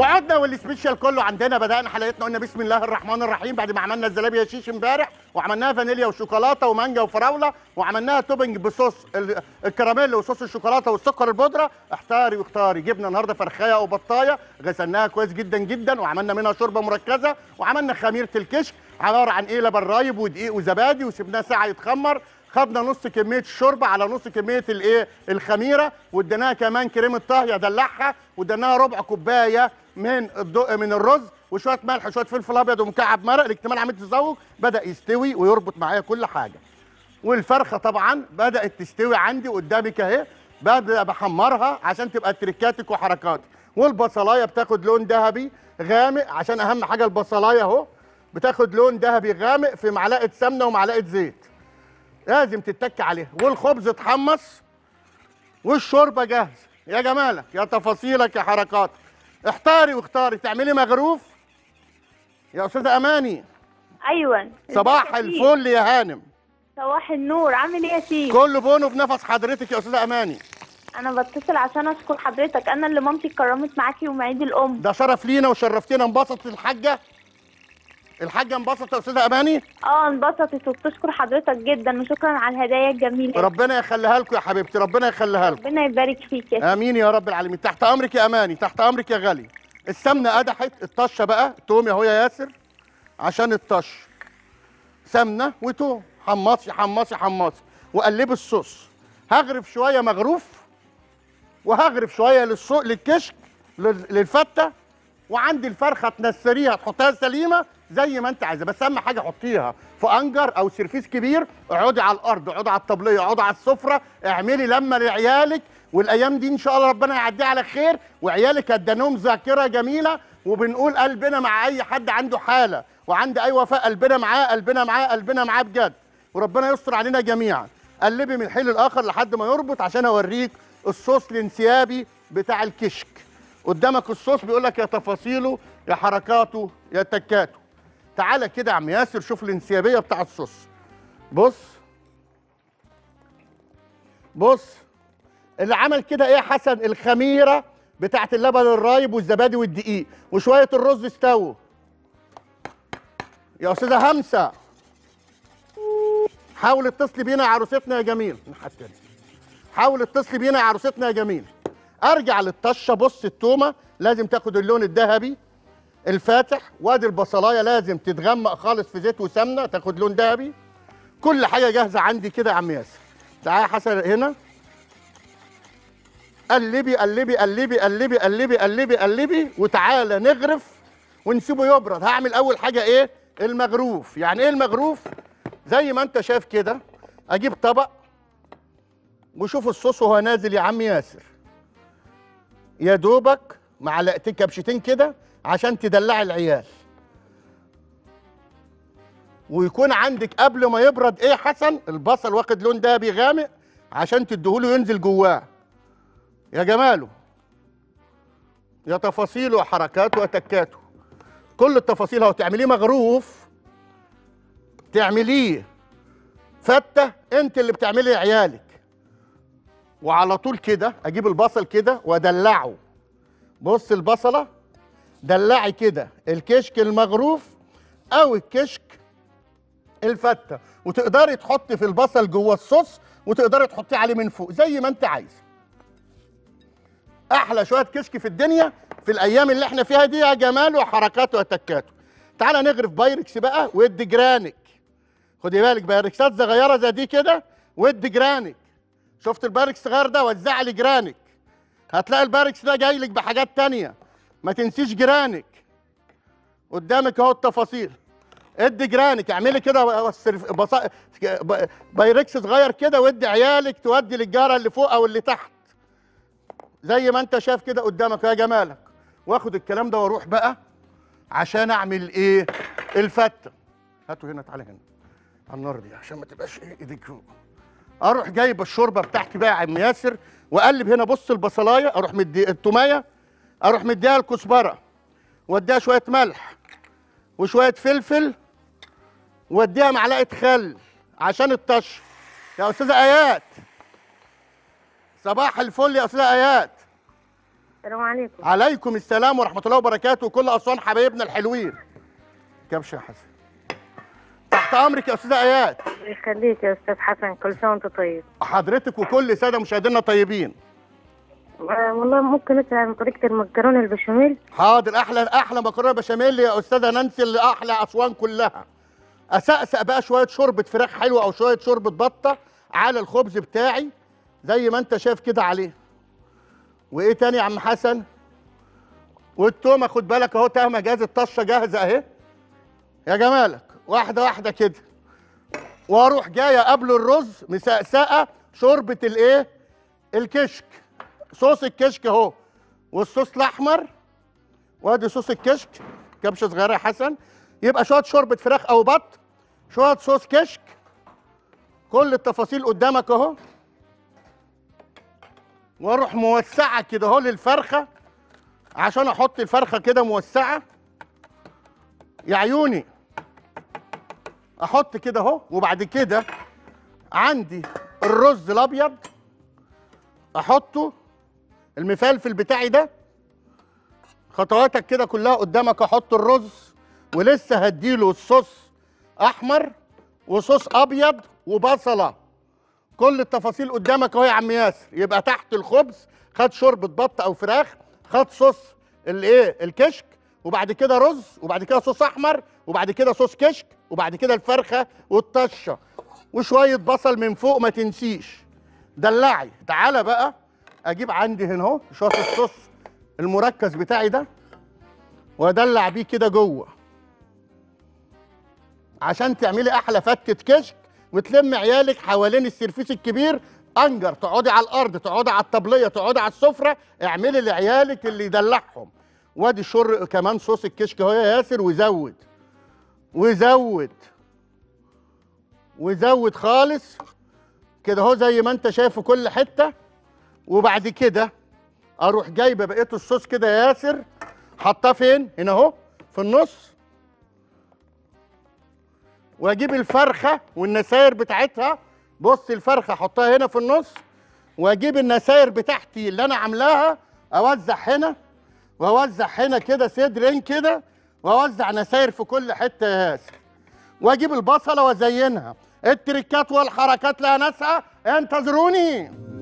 وقعدنا والسبيشال كله عندنا، بدأنا حلقتنا قلنا بسم الله الرحمن الرحيم بعد ما عملنا الزلابية شيش امبارح، وعملناها فانيليا وشوكولاته ومانجا وفراوله، وعملناها توبنج بصوص الكراميل وصوص الشوكولاته والسكر البودره. احتاري واختاري، جبنا النهارده فرخايه وبطايه غسلناها كويس جدا جدا وعملنا منها شوربه مركزه، وعملنا خميره الكشك عباره عن ايه، لبن رايب ودقيق وزبادي، وسبناه ساعه يتخمر، خدنا نص كميه الشوربه على نص كميه الايه الخميره، واديناها كمان كريمه طهي ادلعها، واديناها ربع كوبايه من الرز وشويه ملح وشويه فلفل ابيض ومكعب مرق. الاكتمال عمليه التذوق بدا يستوي ويربط معايا كل حاجه، والفرخه طبعا بدات تستوي عندي قدامك اهي، ببدا بحمرها عشان تبقى تريكاتك وحركاتك، والبصلايه بتاخد لون ذهبي غامق عشان اهم حاجه البصلايه اهو، بتاخد لون ذهبي غامق في معلقه سمنه ومعلقه زيت لازم تتك عليها، والخبز اتحمص والشوربه جاهزه. يا جمالك يا تفاصيلك يا حركاتك، احتاري واختاري، تعملي مغروف يا استاذه اماني. ايوه صباح الفل يا هانم. صباح النور، عامل ايه يا شيخ؟ كله بونو في نفس حضرتك يا استاذه اماني. انا بتصل عشان اشكر حضرتك، انا اللي مامتي اتكرمت معاكي يوم عيد الام. ده شرف لينا وشرفتينا. انبسطت الحاجه؟ الحاجة انبسطت يا أستاذة أماني؟ اه انبسطت وبتشكر حضرتك جدا، وشكرا على الهدايا الجميلة. ربنا يخليها لكم يا حبيبتي، ربنا يخليها لكم. ربنا يبارك فيك يا سيدي. آمين يا رب العالمين. تحت أمرك يا أماني، تحت أمرك يا غالي. السمنة قدحت، الطشة بقى، توم يا هو يا ياسر عشان الطش. سمنة وتوم، حمصي حمصي حمصي، وقلبي الصوص. هغرف شوية مغروف، وهغرف شوية للسوق للكشك للفتة، وعندي الفرخة تنسريها تحطها سليمة زي ما انت عايزه، بس اهم حاجه حطيها في انجر او سيرفيس كبير، اقعدي على الارض، اقعدي على الطبليه، اقعدي على السفره، اعملي لما لعيالك، والايام دي ان شاء الله ربنا يعديها على خير، وعيالك ادانهم ذاكره جميله. وبنقول قلبنا مع اي حد عنده حاله وعند اي وفاء، قلبنا معاه قلبنا معاه قلبنا معاه بجد، وربنا يستر علينا جميعا. قلبي من الحين للاخر لحد ما يربط عشان اوريك الصوص الانسيابي بتاع الكشك. قدامك الصوص بيقول لك يا تفاصيله يا حركاته يا تكاته. تعالى كده يا عم ياسر شوف الانسيابيه بتاع الصوص. بص بص اللي عمل كده ايه يا حسن؟ الخميره بتاعت اللبن الرايب والزبادي والدقيق وشويه الرز استووا. يا استاذه همسه حاول اتصلي بينا يا عروستنا يا جميل، حاول اتصلي بينا يا عروستنا يا جميل. ارجع للطشه، بص التومه لازم تاخد اللون الذهبي الفاتح، وادي البصلايه لازم تتغمق خالص في زيت وسمنه تاخد لون دهبي. كل حاجه جاهزه عندي كده يا عم ياسر. تعالى يا حسن هنا، قلبي قلبي قلبي قلبي قلبي قلبي قلبي، وتعالى نغرف ونسيبه يبرد. هعمل اول حاجه ايه؟ المغروف. يعني ايه المغروف؟ زي ما انت شايف كده، اجيب طبق وشوف الصوص وهو نازل يا عم ياسر، يا دوبك معلقتين كبشتين كده عشان تدلعي العيال. ويكون عندك قبل ما يبرد ايه حسن؟ البصل واخد لون دهبي غامق عشان تديهوله ينزل جواه. يا جماله يا تفاصيله وحركاته وتكاته، كل التفاصيل اهو. تعمليه مغروف، تعمليه فته، انت اللي بتعملي عيالك. وعلى طول كده اجيب البصل كده وادلعه. بص البصله دلعي كده الكشك المغروف او الكشك الفته، وتقدري تحطي في البصل جوه الصوص، وتقدري تحطيه عليه من فوق زي ما انت عايزه. احلى شويه كشك في الدنيا في الايام اللي احنا فيها دي يا جمال، وحركاته وتكاته. تعالى نغرف بايركس بقى ودي جرانك. خدي بالك بايركسات صغيره زي دي كده ودي جرانك. شفت البايركس الصغير ده؟ وزع لي جرانك، هتلاقي البايركس ده جاي لك بحاجات تانيه، ما تنسيش جيرانك. قدامك اهو التفاصيل، ادي جيرانك، اعملي كده بايركس صغير كده وادي عيالك، تودي للجاره اللي فوق او اللي تحت زي ما انت شايف كده قدامك يا جمالك. واخد الكلام ده واروح بقى عشان اعمل ايه؟ الفته. هاتوا هنا، تعالى هنا على النار دي عشان ما تبقاش ايه ايديك فوق. اروح جايب الشوربه بتاعتي بقى يا عم ياسر واقلب هنا. بص البصلايه اروح مدي التوميه، اروح مديها الكزبره واديها شويه ملح وشويه فلفل واديها معلقه خل عشان الطشه. يا استاذه ايات صباح الفل، يا استاذه ايات السلام عليكم. عليكم السلام ورحمه الله وبركاته. كل اسوان حبايبنا الحلوين. كبشه يا حسن. تحت امرك يا استاذه ايات. يخليك يا استاذ حسن، كل سنه وانت طيب. حضرتك وكل ساده مشاهدينا طيبين. والله ممكن اسال طريقه المكرونه البشاميل؟ حاضر. احلى مكرونه بشاميل يا استاذه نانسي اللي احلى اسوان كلها. اسقسق بقى شويه شوربه فراخ حلوه او شويه شوربه بطه على الخبز بتاعي زي ما انت شايف كده عليه. وايه تاني يا عم حسن؟ والتومه خد بالك اهو، تهمه جاهزه، الطشه جاهزه اهي يا جمالك. واحده واحده كده واروح جايه قبل الرز مسقسقه شوربه الايه؟ الكشك، صوص الكشك اهو، والصوص الاحمر، وادي صوص الكشك كبشه صغيره يا حسن. يبقى شويه شوربه فراخ او بط، شويه صوص كشك، كل التفاصيل قدامك اهو. واروح موسعه كده اهو للفرخه عشان احط الفرخه كده موسعه يا عيوني، احط كده اهو. وبعد كده عندي الرز الابيض احطه، المفلفل بتاعي ده، خطواتك كده كلها قدامك. احط الرز ولسه هديله الصوص احمر وصوص ابيض وبصله، كل التفاصيل قدامك اهو يا عم ياسر. يبقى تحت الخبز خد شوربه بط او فراخ، خد صوص الايه؟ الكشك، وبعد كده رز، وبعد كده صوص احمر، وبعد كده صوص كشك، وبعد كده الفرخه والطشه وشويه بصل من فوق ما تنسيش. دلعي. تعالى بقى اجيب عندي هنا اهو شويه الصوص المركز بتاعي ده وادلع بيه كده جوه عشان تعملي احلى فتة كشك وتلم عيالك حوالين السرفيس الكبير. انجر، تقعدي على الارض، تقعدي على الطبليه، تقعدي على السفره، اعملي لعيالك اللي يدلعهم. وادي الشر كمان صوص الكشك اهو يا ياسر. وزود وزود وزود خالص كده اهو زي ما انت شايفه كل حته. وبعد كده اروح جايبه بقيه الصوص كده يا ياسر، حطاه فين؟ هنا اهو في النص. واجيب الفرخه والنساير بتاعتها، بص الفرخه احطها هنا في النص، واجيب النساير بتاعتي اللي انا عاملاها اوزع هنا واوزع هنا كده صدرين كده، واوزع نساير في كل حته يا ياسر. واجيب البصله وازينها. التريكات والحركات لها ناسها، انتظروني.